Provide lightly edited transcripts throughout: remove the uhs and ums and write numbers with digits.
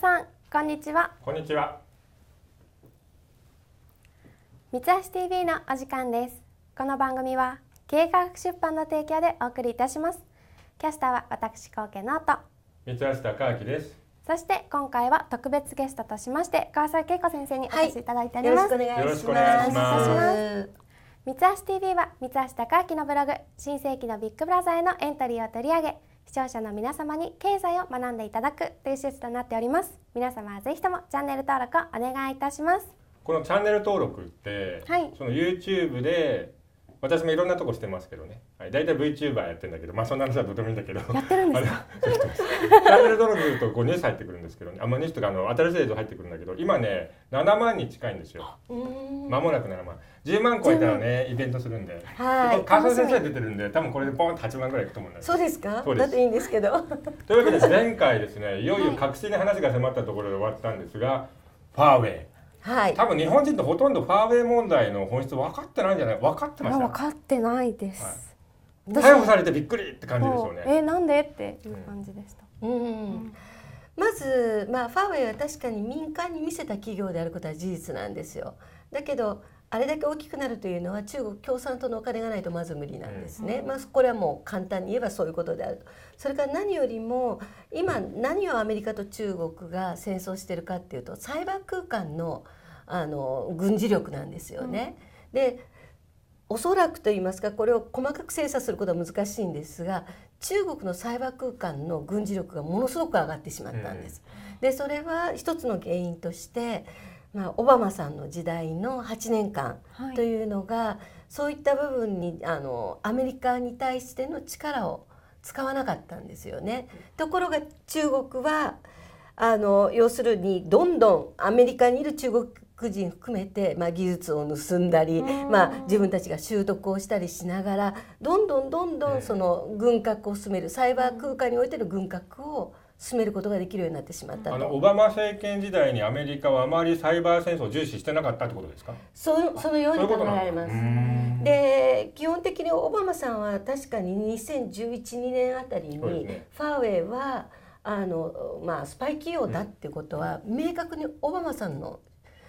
さんこんにちは。こんにちは。三橋 TV のお時間です。この番組は経営科学出版の提供でお送りいたします。キャスターは私高家直人、三橋貴明です。そして今回は特別ゲストとしまして川添恵子先生にお越しいただいております。はい、よろしくお願いします。三橋 TV は三橋貴明のブログ新世紀のビッグブラザーへのエントリーを取り上げ視聴者の皆様に経済を学んでいただくという施設となっております。皆様はぜひともチャンネル登録をお願いいたします。このチャンネル登録って、はい、その YouTube で私もいろんなとこしてますけどね、はい、だいたい VTuber やってるんだけど、まあそんな話はどうでもいいんだけどやってるんですかチャンネル登録するとこうニュース入ってくるんですけどね、ニュースとか新しい映像入ってくるんだけど、今ね7万に近いんですよ。まもなく7万、10万超えたらねイベントするんで、はい、川添先生出てるんで多分これでポンと8万ぐらいいくと思うんだけど。そうですか。そうです。だっていいんですけどというわけで前回ですね、いよいよ確信に話が迫ったところで終わったんですが、ファーウェイ、はい、多分日本人ってほとんどファーウェイ問題の本質分かってないんじゃない？分かってました？分かってないです、はい、逮捕されてびっくりって感じですよね。なんでっていう感じでした。まず、ファーウェイは確かに民間に見せた企業であることは事実なんですよ。だけどあれだけ大きくなるというのは中国共産党のお金がないとまず無理なんですね、これはもう簡単に言えばそういうことであると。それから何よりも今何をアメリカと中国が戦争してるかっていうとサイバー空間の軍事力なんですよね、でおそらくと言いますかこれを細かく精査することは難しいんですが中国のサイバー空間の軍事力がものすごく上がってしまったんです、でそれは一つの原因としてオバマさんの時代の8年間というのが、そういった部分にアメリカに対しての力を使わなかったんですよね。ところが中国は要するにどんどんアメリカにいる中国人含めて、技術を盗んだり、自分たちが習得をしたりしながらどんどんその軍拡を進める、サイバー空間においての軍拡を進めることができるようになってしまったと。オバマ政権時代にアメリカはあまりサイバー戦争を重視してなかったってことですか？ そのように考えられます。で基本的にオバマさんは確かに2011、2年あたりにファーウェイはスパイ企業だっていうことは、明確にオバマさんの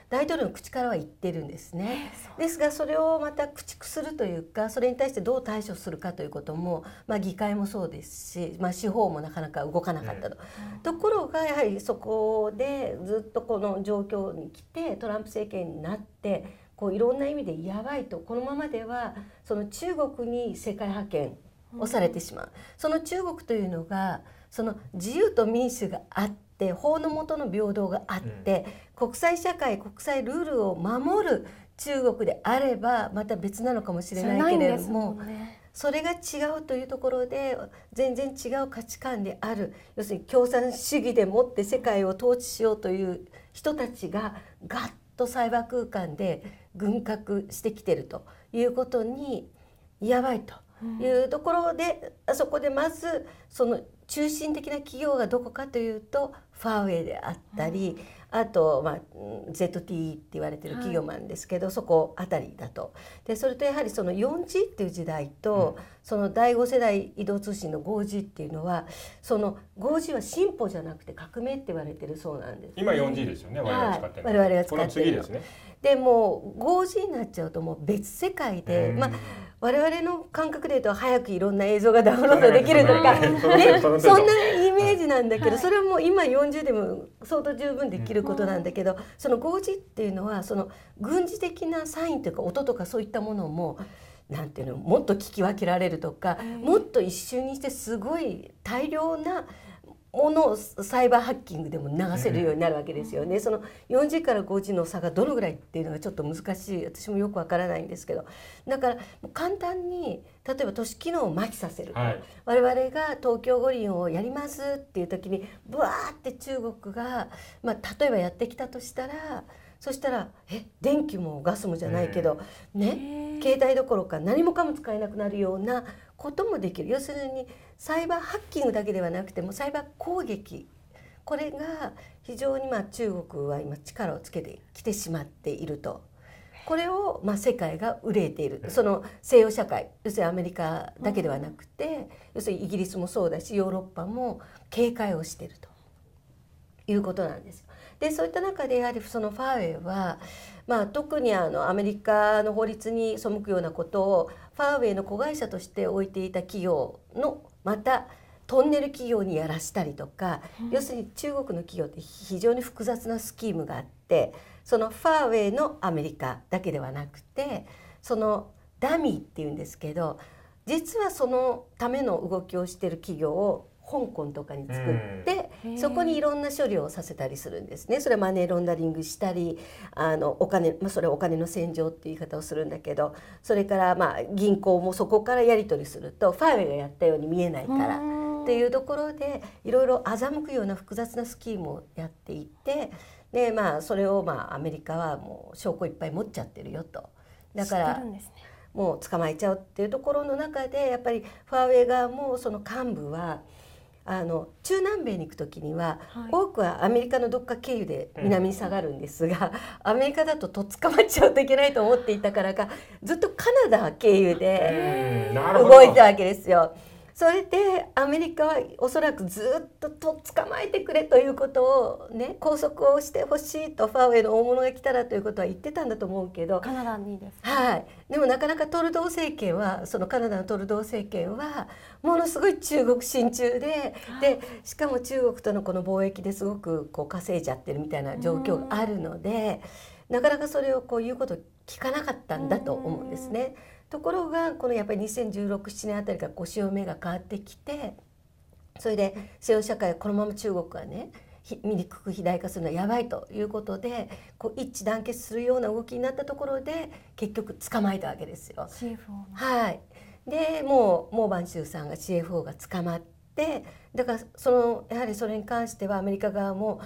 大統領の口からは言ってるんですね。ですがそれをまた駆逐するというか、それに対してどう対処するかということも、議会もそうですし、司法もなかなか動かなかったと、ところがやはりそこでずっとこの状況に来てトランプ政権になってこういろんな意味でやばいと、このままではその中国に世界覇権をされてしまう、その中国というのがその自由と民主があって法の下の平等があって、国際社会国際ルールを守る中国であればまた別なのかもしれないけれども、それが違うというところで全然違う価値観である、要するに共産主義でもって世界を統治しようという人たちがガッとサイバー空間で軍拡してきてるということにやばいというところで、そこでまずその中心的な企業がどこかというとファーウェイであったり、あと、ZTE って言われてる企業もあるんですけど、そこあたりだと。でそれとやはりその 4G っていう時代と、その第5世代移動通信の 5G っていうのは、その 5G は進歩じゃなくて革命って言われてるそうなんです、ね、今 4G ですよね、我々が使ってるの、この次ですね。でもう 5G になっちゃうともう別世界で、我々の感覚で言うと早くいろんな映像がダウンロードできるとか、そんなイメージなんだけど、それはもう今40でも相当十分できることなんだけど、その 5G っていうのはその軍事的なサインというか音とかそういったものもなんていうのもっと聞き分けられるとか、もっと一瞬にしてすごい大量なものをサイバーハッキングでも流せるようになるわけですよね、その 4G から 5G の差がどのぐらいっていうのがちょっと難しい、私もよくわからないんですけど、だから簡単に例えば都市機能を麻痺させる、我々が東京五輪をやりますっていう時にブワーって中国が、例えばやってきたとしたら、そしたら電気もガスもじゃないけど、携帯どころか何もかも使えなくなるようなこともできる。要するにサイバーハッキングだけではなくてもサイバー攻撃、これが非常に中国は今力をつけてきてしまっていると。これを世界が憂えている、その西洋社会、要するにアメリカだけではなくて、要するにイギリスもそうだしヨーロッパも警戒をしていると。いうことなんです。でそういった中でやはりそのファーウェイは、特にアメリカの法律に背くようなことをファーウェイの子会社として置いていた企業のまたトンネル企業にやらしたりとか、要するに中国の企業って非常に複雑なスキームがあって、そのファーウェイのアメリカだけではなくて、そのダミーっていうんですけど、実はそのための動きをしている企業を香港とかに作って、そこにいろんな処理をさせたりするんですね。それはマネーロンダリングしたり、お金、それはお金の洗浄っていう言い方をするんだけど、それから銀行もそこからやり取りするとファーウェイがやったように見えないからっていうところで、いろいろ欺くような複雑なスキームをやっていて、でそれをアメリカはもう証拠いっぱい持っちゃってるよと。だからもう捕まえちゃうっていうところの中で、やっぱりファーウェイ側もその幹部は中南米に行くときには、多くはアメリカのどっか経由で南に下がるんですが、アメリカだと捕まっちゃうといけないと思っていたからか、ずっとカナダ経由で動いたわけですよ。それでアメリカはおそらくずっと捕まえてくれということをね、拘束をしてほしいと、ファーウェイの大物が来たらということは言ってたんだと思うけど、カナダにですか、でもなかなかトルドー政権は、そのカナダのトルドー政権はものすごい中国親中で、しかも中国とのこの貿易ですごく稼いじゃってるみたいな状況があるので、なかなかそれを言うこと聞かなかったんだと思うんですね。ところがやっぱり2016、7年あたりから潮目が変わってきて、それで西洋社会はこのまま中国がね、醜く肥大化するのはやばいということで、一致団結するような動きになったところで結局捕まえたわけですよ。で孟晩舟さんが CFO が捕まって、だからやはりそれに関してはアメリカ側も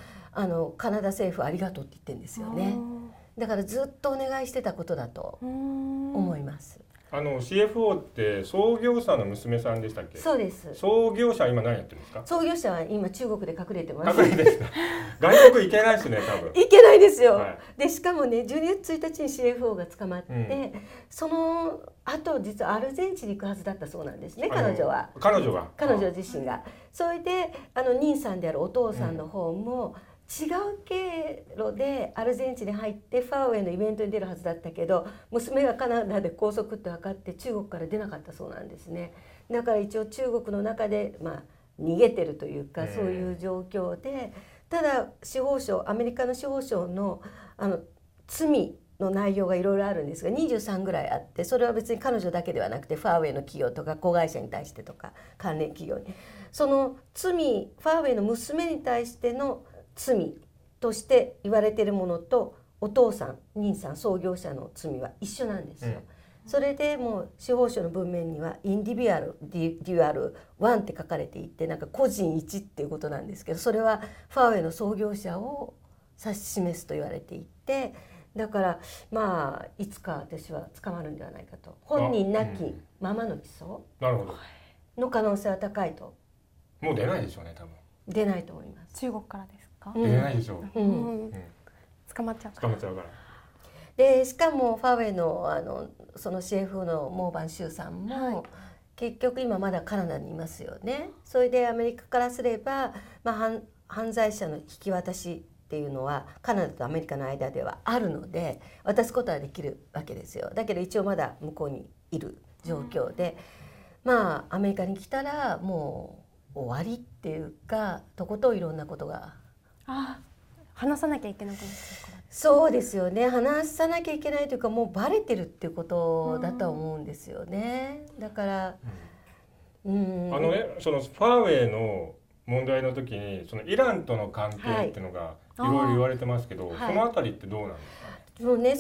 カナダ政府ありがとうって言ってるんですよね。だからずっとお願いしてたことだと思います。CFO って創業者の娘さんでしたっけ？そうです。創業者は今何やってるんですか？創業者は今中国で隠れてます。隠れてます外国行けないですね、多分。行けないですよ、でしかもね、12月1日に CFO が捕まって、その後実はアルゼンチンに行くはずだったそうなんですね、彼女は。彼女自身が。それで兄さんであるお父さんの方も、違う経路でアルゼンチンに入ってファーウェイのイベントに出るはずだったけど、娘がカナダで拘束って分かって中国から出なかったそうなんですね。だから一応中国の中で逃げてるというか、そういう状況で、ただアメリカの司法省の罪の内容がいろいろあるんですが、23ぐらいあって、それは別に彼女だけではなくてファーウェイの企業とか子会社に対してとか関連企業に、その罪、ファーウェイの娘に対しての罪として言われているものと、お父さん、兄さん、創業者の罪は一緒なんですよ。それでもう司法省の文面にはインディビュアル、デュアル、ワンって書かれていて、個人一っていうことなんですけど、それはファーウェイの創業者を指し示すと言われていて、だからいつか私は捕まるんではないかと。本人なきままの起訴の可能性は高いと。もう出ないでしょうね、多分。出ないと思います。中国からです。出ないでしょう。捕まっちゃうから。でしかもファーウェイのその CFO の孟晩舟さんも、結局今まだカナダにいますよね。それでアメリカからすれば、犯罪者の引き渡しっていうのはカナダとアメリカの間ではあるので、渡すことはできるわけですよ。だけど一応まだ向こうにいる状況で、アメリカに来たらもう終わりっていうか、とことんいろんなことが。話さなきゃいけなくなっちゃうから。そうですよね、話さなきゃいけないというか、もうバレてるっていうことだと思うんですよね。だから、そのファーウェイの問題の時に、そのイランとの関係っていうのがいろいろ言われてますけど、そのあたりってどうなんですか？もうね、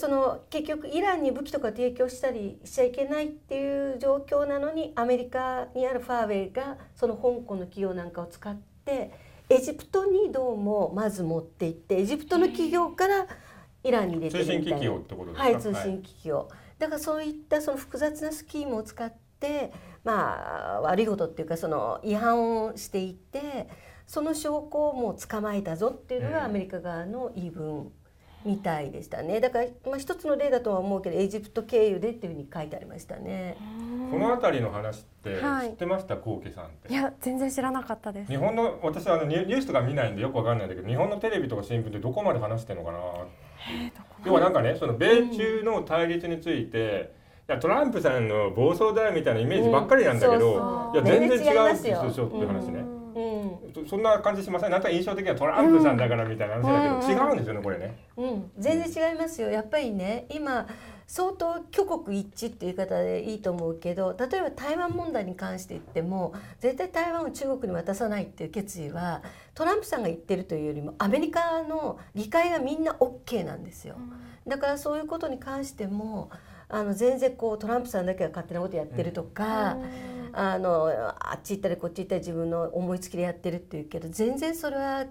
結局イランに武器とか提供したりしちゃいけないっていう状況なのに、アメリカにあるファーウェイがその香港の企業なんかを使ってエジプトにどうもまず持って行って、エジプトの企業からイランに入れてるみたいな。通信機器をってことですか？はい、通信機器を。だからそういったその複雑なスキームを使って、悪いことっていうか、その違反をしていて、その証拠をもう捕まえたぞっていうのがアメリカ側の言い分みたいでしたね。だから、まあ、一つの例だとは思うけどエジプト経由でっていうふうに書いてありましたね。このあたりの話って知ってました、はい、コウケさんって。いや全然知らなかったです。日本の私はニュースとか見ないんでよくわかんないんだけど、日本のテレビとか新聞ってどこまで話してるのかな。要はなんかね、その米中の対立について、いやトランプさんの暴走だみたいなイメージばっかりなんだけど、いや全然違うっていう話ね、そんな感じしません。なんか印象的にはトランプさんだからみたいな話だけど、違うんですよねこれね、全然違いますよ。やっぱりね、今相当挙国一致っていう言い方でいいと思うけど、例えば台湾問題に関して言っても絶対台湾を中国に渡さないっていう決意はトランプさんが言ってるというよりもアメリカの議会がみんな OK なんですよ。だからそういうことに関しても全然こうトランプさんだけが勝手なことやってるとか、あっち行ったりこっち行ったり自分の思いつきでやってるっていうけど、全然それは違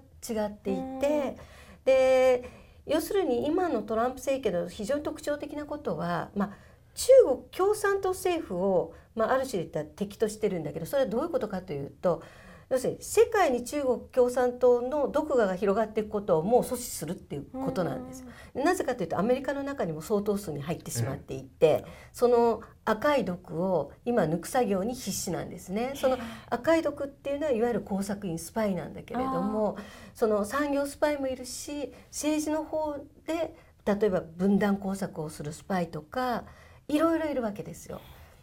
っていて、で要するに今のトランプ政権の非常に特徴的なことは、まあ、中国共産党政府を、まあ、ある種でいったら敵としてるんだけど、それはどういうことかというと、要するに世界に中国共産党の毒が広がっていくことをもう阻止するっていうことなんです。なぜかというとアメリカの中にも相当数に入ってしまっていて、その赤い毒を今抜く作業に必死なんですね。その赤い毒っていうのはいわゆる工作員スパイなんだけれども、その産業スパイもいるし、政治の方で例えば分断工作をするスパイとかいろいろいるわけですよ。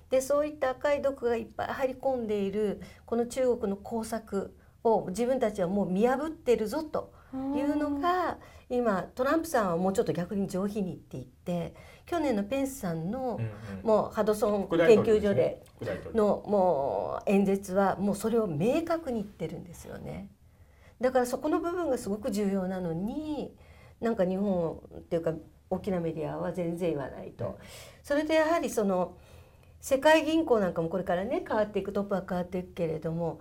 でそういった赤い毒がいっぱい入り込んでいるこの中国の工作を自分たちはもう見破ってるぞというのが、今トランプさんはもうちょっと逆に上品に言っていて、去年のペンスさんのもうハドソン研究所でのもう演説はもうそれを明確に言ってるんですよね。だからそこの部分がすごく重要なのに、なんか日本っていうか大きなメディアは全然言わないと。それでやはりその世界銀行なんかもこれからね変わっていく、トップは変わっていくけれども、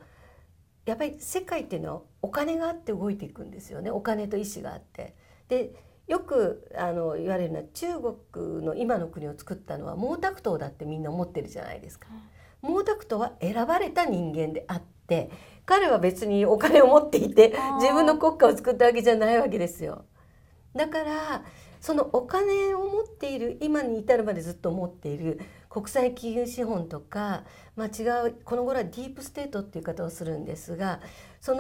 やっぱり世界っていうのはお金があって動いていくんですよね。お金と意思があって、でよく言われるのは中国の今の国を作ったのは毛沢東だってみんな思ってるじゃないですか。毛沢東は選ばれた人間であって、彼は別にお金を持っていて自分の国家を作ったわけじゃないわけですよ。だからそのお金を持っている、今に至るまでずっと持っている国際金融資本とか、まあ、違うこの頃はディープステートっていう言い方をするんですが、そ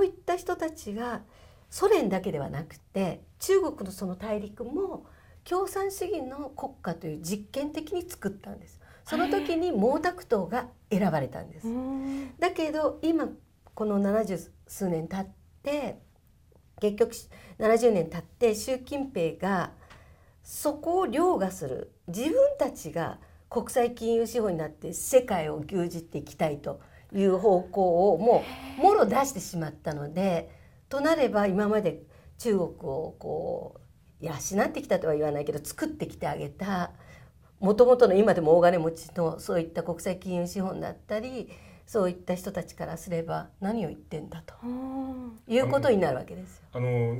ういった人たちがソ連だけではなくて中国のその大陸も共産主義の国家という実験的に作ったんです。その時に毛沢東が選ばれたんです。だけど今この70数年経って結局70年経って習近平がそこを凌駕する、自分たちが国際金融資本になって世界を牛耳っていきたいという方向をもうもろ出してしまったので、となれば今まで中国をこう養ってきたとは言わないけど作ってきてあげた、もともとの今でも大金持ちのそういった国際金融資本だったりそういった人たちからすれば何を言ってんだということになるわけですよ。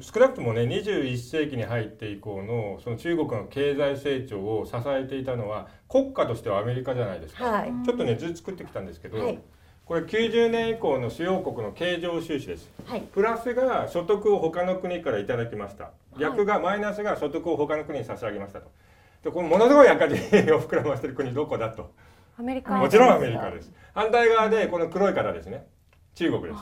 少なくともね、21世紀に入って以降のその中国の経済成長を支えていたのは国家としてはアメリカじゃないですか、はい、ちょっとね図作ってきたんですけど、はい、これ90年以降の主要国の経常収支です、はい、プラスが所得を他の国からいただきました、はい、逆がマイナスが所得を他の国に差し上げましたと。でこのものすごい赤字を膨らませてる国どこだと。アメリカ、もちろんアメリカです。反対側でこの黒い方ですね、中国です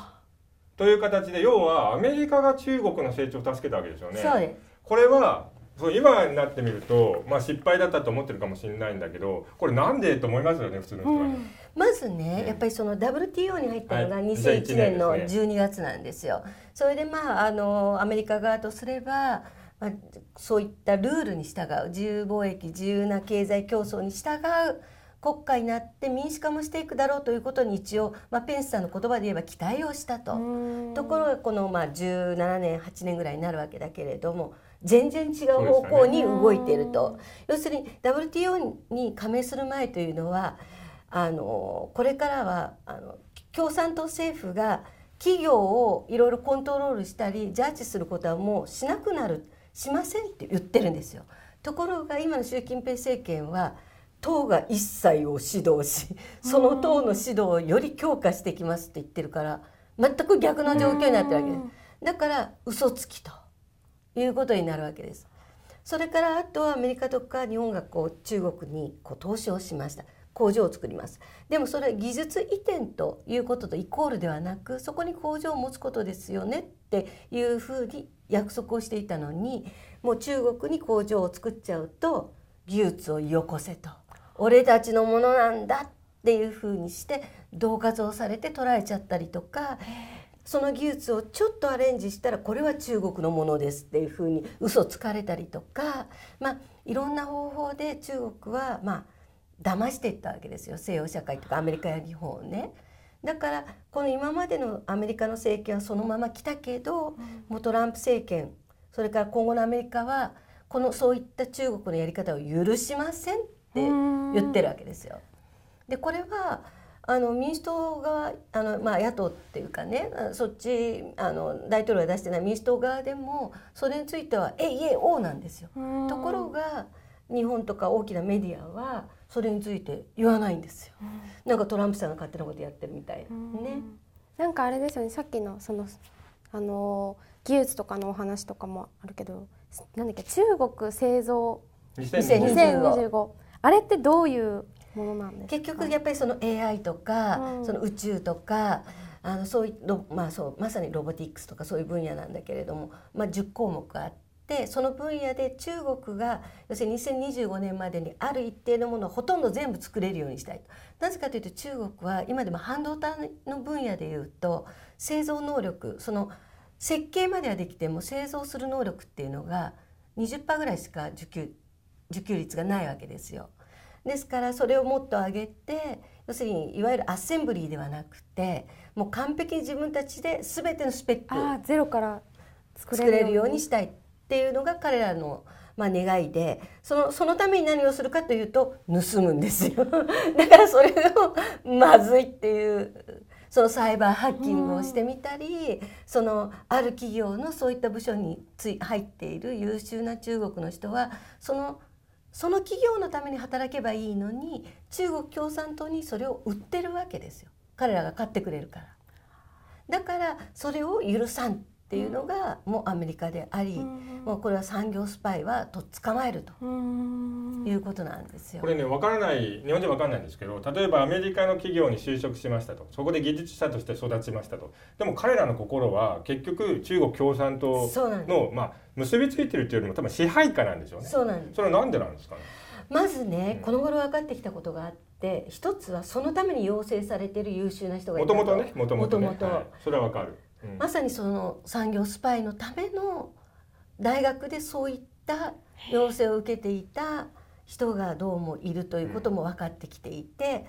という形で、要はアメリカが中国の成長を助けたわけですよね。そうです。これは今になってみると、まあ、失敗だったと思ってるかもしれないんだけど、これなんでと思いますよね普通の人は、まずね、やっぱりその WTO に入ったのが2001年の12月なんですよ。それでまあアメリカ側とすれば、まあ、そういったルールに従う、自由貿易、自由な経済競争に従う国家になって民主化もしていくだろうということに一応、まあ、ペンスさんの言葉で言えば期待をしたと。ところがこのまあ17年8年ぐらいになるわけだけれども、全然違う方向に動いていると、ね、要するに WTO に加盟する前というのはこれからは共産党政府が企業をいろいろコントロールしたりジャッジすることはもうしなくなる、しませんって言ってるんですよ。ところが今の習近平政権は党が一切を指導し、その党の指導をより強化してきますって言ってるから、全く逆の状況になってるわけです。だから嘘つきということになるわけです。それからあとはアメリカとか日本が中国に投資をしました。工場を作ります。でもそれは技術移転ということとイコールではなく、そこに工場を持つことですよねっていうふうに約束をしていたのに、もう中国に工場を作っちゃうと技術をよこせと、俺たちのものなんだっていうふうにして恫喝をされて取られちゃったりとか、その技術をちょっとアレンジしたらこれは中国のものですっていうふうに嘘つかれたりとか、いろんな方法で中国は騙していったわけですよ、西洋社会とかアメリカや日本をね。だからこの今までのアメリカの政権はそのまま来たけど、もうトランプ政権、それから今後のアメリカはこのそういった中国のやり方を許しませんって言ってるわけですよ。でこれは民主党側、野党っていうかね、そっち大統領が出してない民主党側でもそれについては「えいえお」なんですよ。ところが日本とか大きなメディアはそれについて言わないんですよ。なんかトランプさんが勝手なことやってるみたいね。なんかあれですよね、さっきの技術とかのお話とかもあるけど、なんだっけ、中国製造2025、あれってどういうものなんですか？結局やっぱりその AI とか、その宇宙とかそういそうまさにロボティックスとかそういう分野なんだけれども、10項目あって、でその分野で中国が要するに2025年までにある一定のものをほとんど全部作れるようにしたいと。なぜかというと中国は今でも半導体の分野でいうと製造能力、その設計まではできても製造する能力っていうのが 20% ぐらいしか受給率がないわけですよ。ですからそれをもっと上げて、要するにいわゆるアッセンブリーではなくて、もう完璧に自分たちで全てのスペックをゼロから作れるようにしたいっていうのが彼らの願いで、そのために何をするかというと盗むんですよ。だからそれをまずいっていう、そのサイバーハッキングをしてみたり、そのある企業のそういった部署に入っている優秀な中国の人はその企業のために働けばいいのに、中国共産党にそれを売ってるわけですよ、彼らが買ってくれるから。だからそれを許さんっていうのがもうアメリカであり、もうこれは産業スパイは捕まえるということなんですよ。これね、分からない、日本人分からないんですけど、例えばアメリカの企業に就職しましたと、そこで技術者として育ちましたと、でも彼らの心は結局中国共産党の結びついてるっていうよりも多分支配下なんですよね。そうなんです。それはなんでなんですかね。まずね、この頃分かってきたことがあって、で一つはそのために養成されている優秀な人がいたと。もともと、はい、それはわかる、まさにその産業スパイのための大学でそういった養成を受けていた人がどうもいるということも分かってきていて、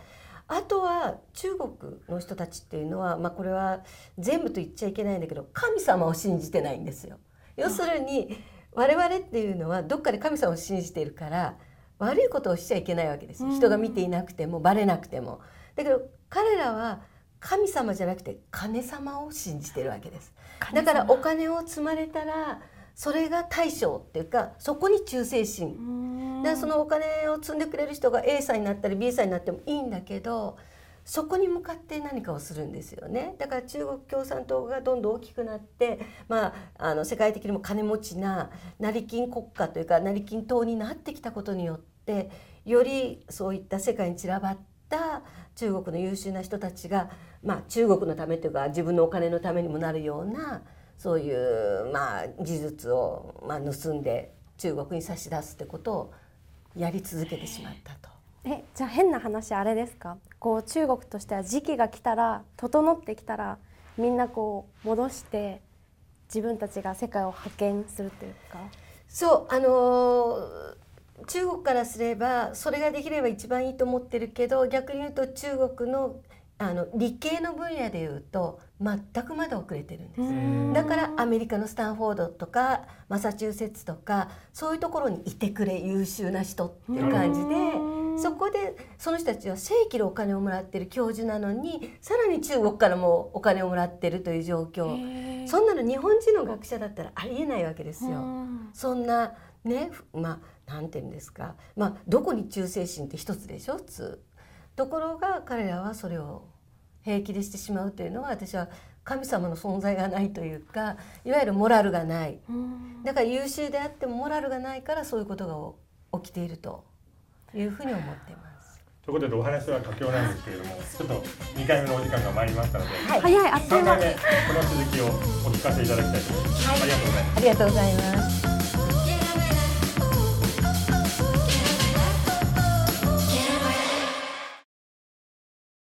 あとは中国の人たちっていうのは、これは全部と言っちゃいけないんだけど、神様を信じてないんですよ。要するに我々っていうのはどっかで神様を信じているから、悪いことをしちゃいけないわけです。人が見ていなくてもバレなくても。だけど彼らは神様じゃなくて金様を信じてるわけです。だからお金を積まれたらそれが大将っていうか、そこに忠誠心。だからそのお金を積んでくれる人が A さんになったり B さんになってもいいんだけど、そこに向かって何かをするんですよね。だから中国共産党がどんどん大きくなって、世界的にも金持ちな成金国家というか成金党になってきたことによって、よりそういった世界に散らばった中国の優秀な人たちが、中国のためというか自分のお金のためにもなるようなそういう、技術を、盗んで中国に差し出すってことをやり続けてしまったと。じゃあ変な話、あれですか、中国としては時期が来たら、整ってきたらみんな戻して自分たちが世界を覇権するというか。そう中国からすればそれができれば一番いいと思ってるけど、逆に言うと中国の理系の分野でいうと全くまだ遅れてるんです。だからアメリカのスタンフォードとかマサチューセッツとかそういうところにいてくれ優秀な人っていう感じで、そこでその人たちは正規でお金をもらってる教授なのに、さらに中国からもお金をもらってるという状況。そんなの日本人の学者だったらありえないわけですよ。そんなね、なんていうんですか、どこに忠誠心って一つでしょ普通。ところが彼らはそれを平気でしてしまうというのは、私は神様の存在がないというか、いわゆるモラルがない、だから優秀であってもモラルがないからそういうことが起きているというふうに思っています。ということでお話は佳境なんですけれども、ちょっと2回目のお時間が参りましたので、3回目この続きをお聞かせいただきたいと思います。ありがとうございます。